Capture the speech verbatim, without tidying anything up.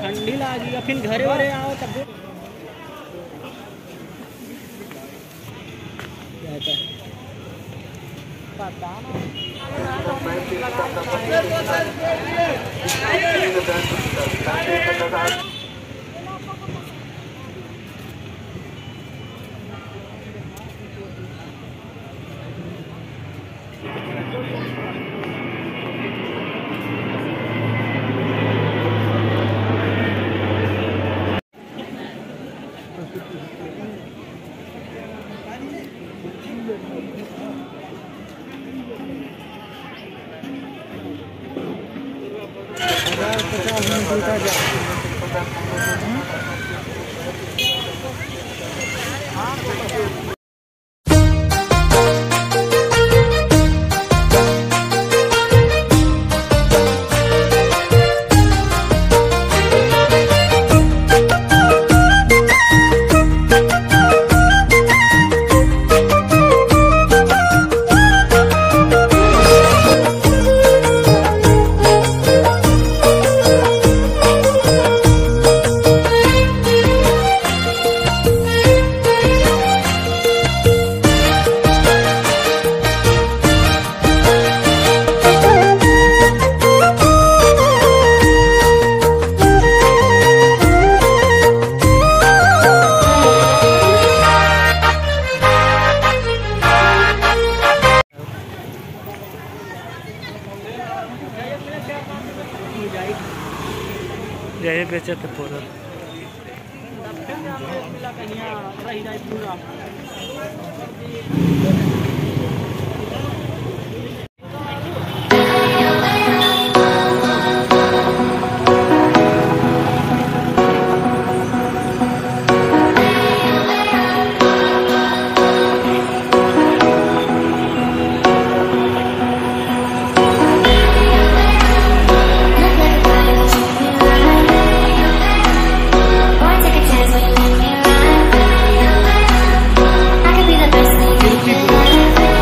ठंडी लागी फिर घरे वरे आओ तब पता पचास जाए बेचे थे पूरा I'm